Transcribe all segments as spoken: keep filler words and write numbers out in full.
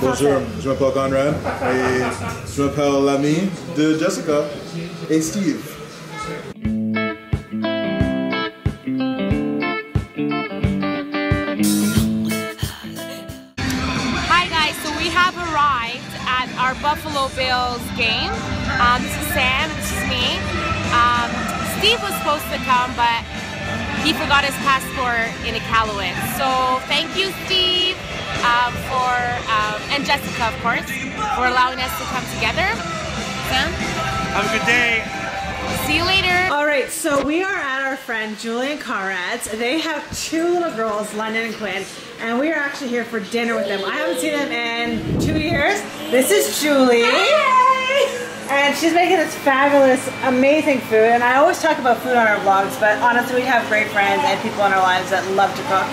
Bonjour, je m'appelle Conrad et je m'appelle l'ami de Jessica et Steve. Hi guys, so we have arrived at our Buffalo Bills game. Um, this is Sam, this is me. Um, Steve was supposed to come, but he forgot his passport in Iqaluit. So thank you, Steve. Um, for um, and Jessica, of course, for allowing us to come together. Sam? Have a good day. See you later. All right, so we are at our friend Julie and Conrad's. They have two little girls, London and Quinn, and we are actually here for dinner with them. I haven't seen them in two years. This is Julie. Hey! And she's making this fabulous, amazing food. And I always talk about food on our vlogs, but honestly, we have great friends and people in our lives that love to cook.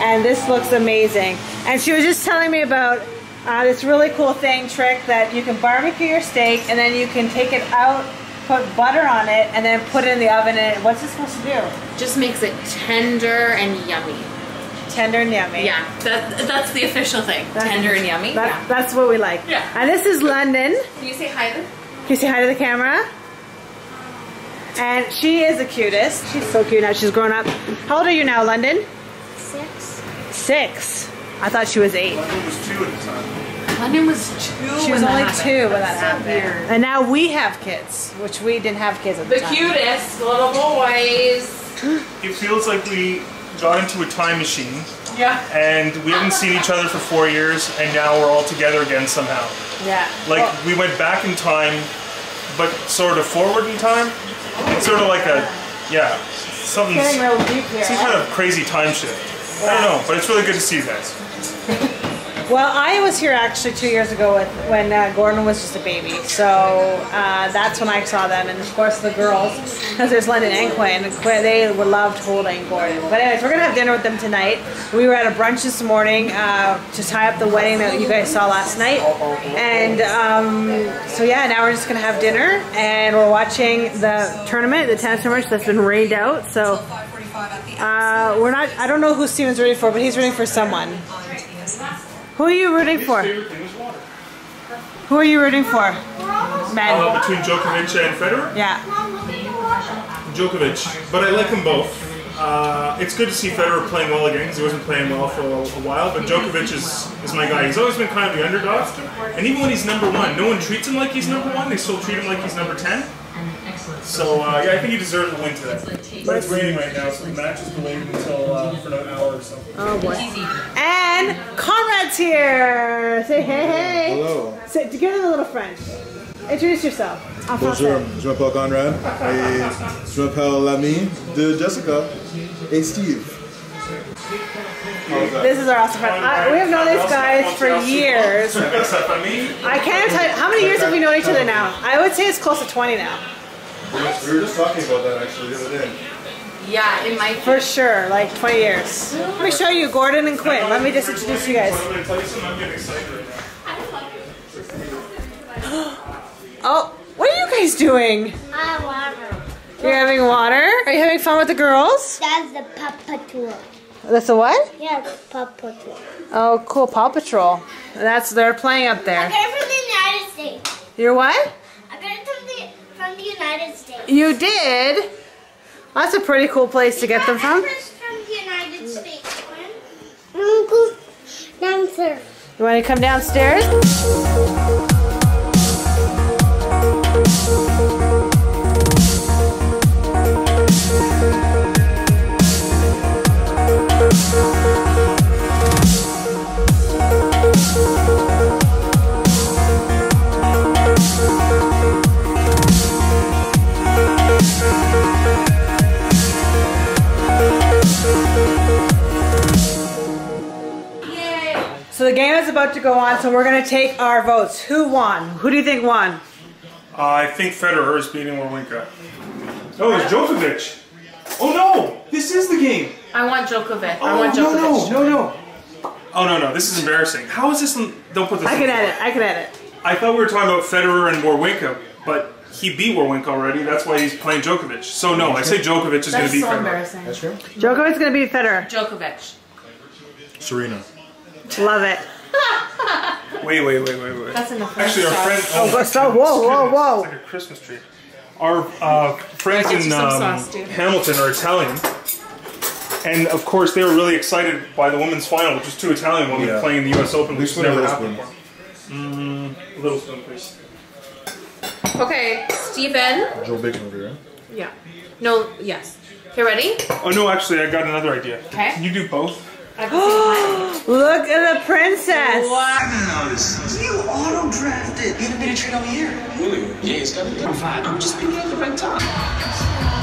And this looks amazing. And she was just telling me about uh, this really cool thing, trick, that you can barbecue your steak and then you can take it out, put butter on it, and then put it in the oven. And what's it supposed to do? Just makes it tender and yummy. Tender and yummy. Yeah, that, that's the official thing. That's, tender and yummy. That, yeah. That's what we like. Yeah. And this is London. Can you say hi to them? Can you say hi to the camera? And she is the cutest. She's so cute now. She's grown up. How old are you now, London? Six. Six. I thought she was eight. London was two at the time. London was two. She was only happened. two when that That's happened. So weird. And now we have kids, which we didn't have kids at the, the time. The cutest little boys. It feels like we got into a time machine. Yeah. And we haven't seen each other for four years, and now we're all together again somehow. Yeah. Like well, we went back in time, but sort of forward in time. It's sort of like a, yeah, something. It's getting real deep here. Some kind of crazy time shift. I don't know, but it's really good to see you guys. Well, I was here actually two years ago with, when uh, Gordon was just a baby, so uh, that's when I saw them, and of course the girls, because there's London and Quinn, and Quinn, they loved holding Gordon. But anyways, we're going to have dinner with them tonight. We were at a brunch this morning uh, to tie up the wedding that you guys saw last night, and um, so yeah, now we're just going to have dinner, and we're watching the tournament, the tennis tournament that's been rained out, so... Uh, we're not, I don't know who Stephen's rooting for, but he's rooting for someone. Who are you rooting for? Who are you rooting for? Men. Uh, between Djokovic and Federer? Yeah. Djokovic, but I like them both. Uh, it's good to see Federer playing well again, because he wasn't playing well for a while, but Djokovic is, is my guy. He's always been kind of the underdog, and even when he's number one, no one treats him like he's number one, they still treat him like he's number ten. So, uh, yeah, I think you deserve the win today. But it's raining right now, so the match is delayed until uh, for an hour or so. Oh, boy. And Conrad's here! Say hey, hey! Hello. Say, give it a little French. Introduce yourself. Bonjour, je m'appelle Conrad, et je m'appelle l'ami de Jessica et Steve. This is our awesome friend. I, we have known these guys for years. I can't tell you, how many years have we known each other now? I would say it's close to twenty now. We were just talking about that actually the other day. Yeah, in my for sure, like twenty years. Let me show you Gordon and Quinn. Let me just introduce you guys. Oh, what are you guys doing? I water. You're having water? Are you having fun with the girls? That's the Paw Patrol. That's a what? Yeah, the Paw Patrol. Oh, cool, Paw Patrol. That's they're playing up there. I got it from the United States. You're what? I got it from the from the United States. You did? That's a pretty cool place to get them from. From the United States. I'm going downstairs. You want to come downstairs? So the game is about to go on, so we're going to take our votes. Who won? Who do you think won? Uh, I think Federer is beating Warwinka. Oh, it's Djokovic. Oh no! This is the game! I want Djokovic. Oh, I want Djokovic. No, no, no, no. Oh no, no, this is embarrassing. How is this? Don't put this I can edit, I can edit. I thought we were talking about Federer and Warwinka, but he beat Warwinka already, that's why he's playing Djokovic. So no, I say Djokovic is going to beat so Federer. Embarrassing. That's true. Djokovic is going to beat Federer. Djokovic. Serena. Love it. Wait, wait, wait, wait, wait. That's in the first Actually, our friend. Oh, oh that's not, whoa, whoa, whoa. It's like a Christmas tree. Our uh, Frank and um, sauce, Hamilton are Italian. And of course, they were really excited by the women's final, which was two Italian women yeah. playing the U S Open, which never happened before. Mm, little spoon, please. Okay, Stephen. Joe Bacon over here. Yeah. No, yes. You ready? Oh, no, actually, I got another idea. Okay. Can you do both? Look at the princess! Wow. I didn't know you auto-drafted. You haven't made a trade on here. Really? Yeah, it's got a different vibe. I'm just picking up the right time.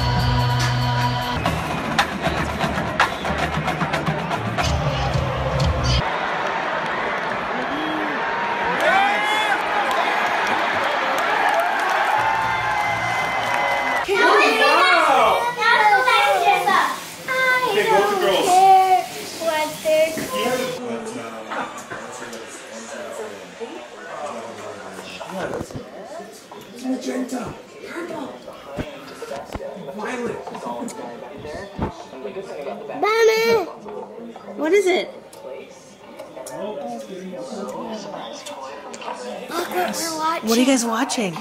What is it? What are you guys watching?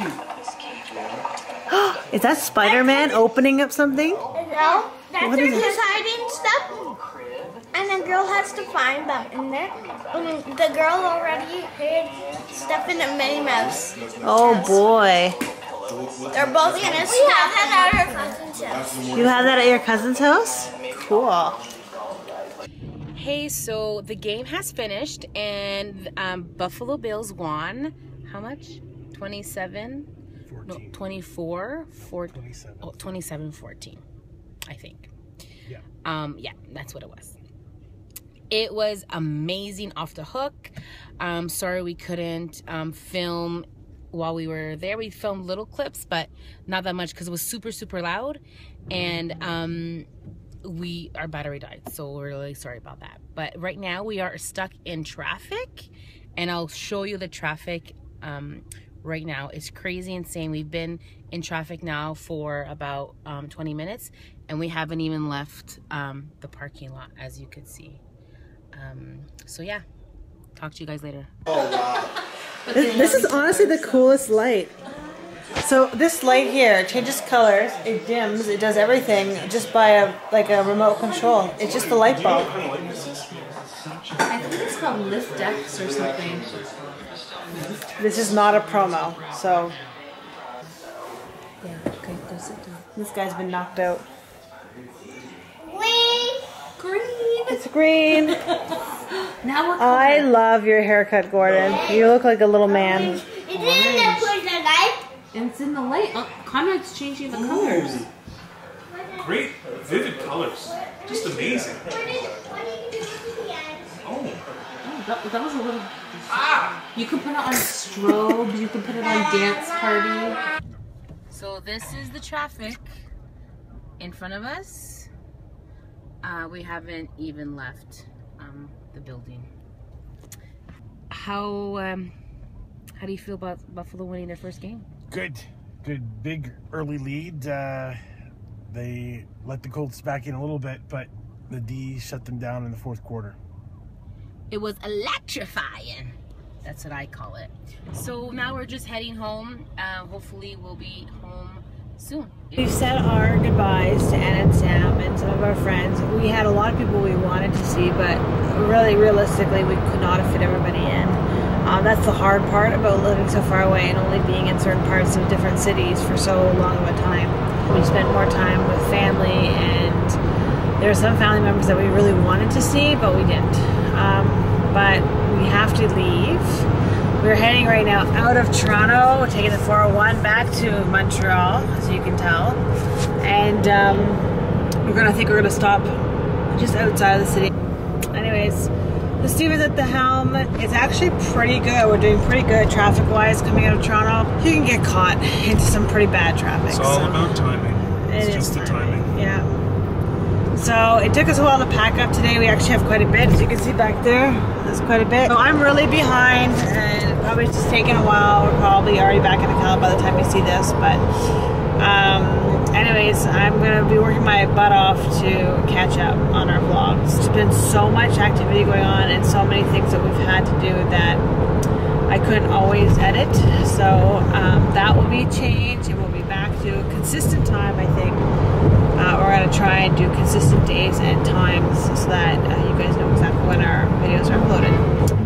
Is that Spider-Man opening up something? No, that's their hiding stuff. And the girl has to find them in there. And the girl already hid stuff in a Minnie Mouse. Oh boy. They're both gonna stop. We have that at our cousin's house. You have that at your cousin's house? Cool. Hey, so the game has finished and um, Buffalo Bills won. How much? twenty-seven? No, twenty-four? Four, twenty-seven. Oh, twenty-seven fourteen, I think. Yeah. Um, yeah, that's what it was. It was amazing, off the hook. Um, sorry we couldn't um, film while we were there. We filmed little clips, but not that much because it was super, super loud. And um, we, our battery died, so we're really sorry about that. But right now we are stuck in traffic, and I'll show you the traffic um, right now. It's crazy insane. We've been in traffic now for about um, twenty minutes, and we haven't even left um, the parking lot, as you could see. Um, so yeah, talk to you guys later. Oh, wow. This, this is honestly the coolest light. So this light here changes colors, it dims, it does everything just by a like a remote control. It's just the light bulb. I think it's called Lisdex or something. This is not a promo, so yeah, okay, go sit down. This guy's been knocked out. Green, green. It's green. Now we're I love your haircut, Gordon. You look like a little man. And it's in the light. Oh, Conrad's changing the Ooh. colors. Great, vivid colors. Just amazing. Oh. Oh, that, that was a little... Ah. You can put it on strobes. You can put it on dance party. So this is the traffic in front of us. Uh, we haven't even left um, the building. How, um, how do you feel about Buffalo winning their first game? Good, good, big early lead. Uh, they let the Colts back in a little bit, but the D shut them down in the fourth quarter. It was electrifying. That's what I call it. So now we're just heading home. Uh, hopefully we'll be home soon. We've said our goodbyes to Ann and Sam and some of our friends. We had a lot of people we wanted to see, but really, realistically, we could not have fit everybody in. Um, that's the hard part about living so far away and only being in certain parts of different cities for so long of a time. We spent more time with family, and there are some family members that we really wanted to see, but we didn't. Um, but we have to leave. We're heading right now out of Toronto. We're taking the four oh one back to Montreal, as you can tell. And um, we're gonna think we're gonna stop just outside of the city. Anyways. The Stephen's at the helm. It's actually pretty good. We're doing pretty good traffic-wise coming out of Toronto. You can get caught into some pretty bad traffic. It's all so. about timing. It's it just is the timing. timing. Yeah. So it took us a while to pack up today. We actually have quite a bit. As you can see back there, there's quite a bit. So I'm really behind, and probably just taking a while. We're probably already back in the car by the time you see this, but um, anyways, I'm going to be working my butt off to catch up on our vlogs. There's been so much activity going on and so many things that we've had to do that could always edit. So um, that will be changed. It will be back to consistent time, I think. Uh, we're going to try and do consistent days and times so that uh, you guys know exactly when our videos are uploaded.